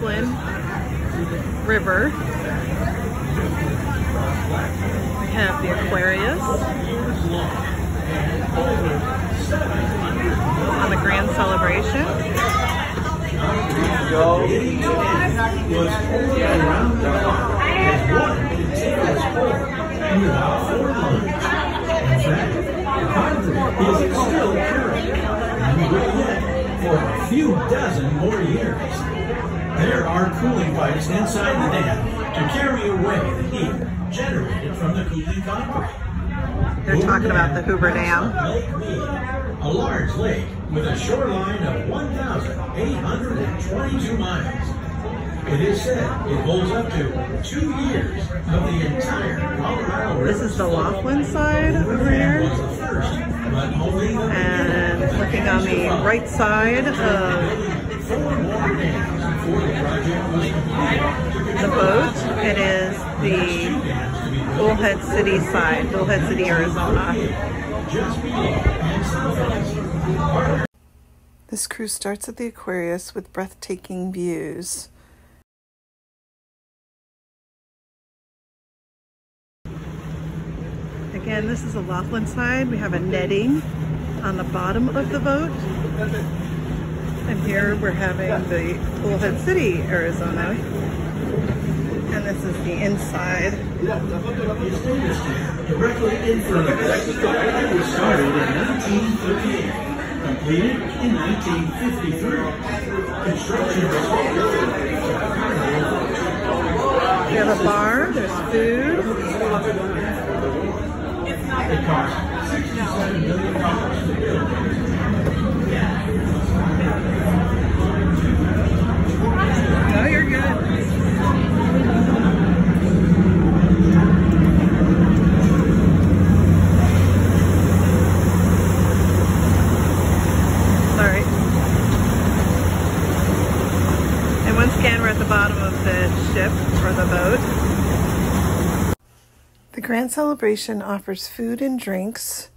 Laughlin River. We have the Aquarius on the Grand Celebration. For a few dozen more years. There are cooling pipes inside the dam to carry away the heat generated from the cooling concrete. They're talking about the Hoover Dam. Lake Mead, a large lake with a shoreline of 1,822 miles. It is said it holds up to 2 years of the entire Colorado River. This is the Laughlin side over here. And looking on the right side of the boat, it is the Bullhead City side, Bullhead City, Arizona. This cruise starts at the Aquarius with breathtaking views. Again, this is the Laughlin side. We have a netting on the bottom of the boat. And here we're having the Bullhead City, Arizona. And this is the inside. Directly in front of us, the ride was started in 1938, completed in 1953. Construction was completed. We have a bar, there's food. It cost $67 million to build. No, you're good. Sorry. And once again, we're at the bottom of the ship or the boat. The Grand Celebration offers food and drinks,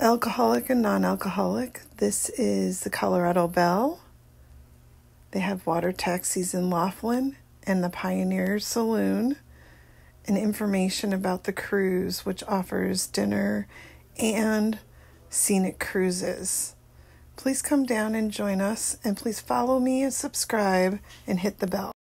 alcoholic and non-alcoholic. This is the Colorado Belle. They have water taxis in Laughlin and the Pioneer Saloon, and information about the cruise, which offers dinner and scenic cruises. Please come down and join us, and please follow me and subscribe and hit the bell.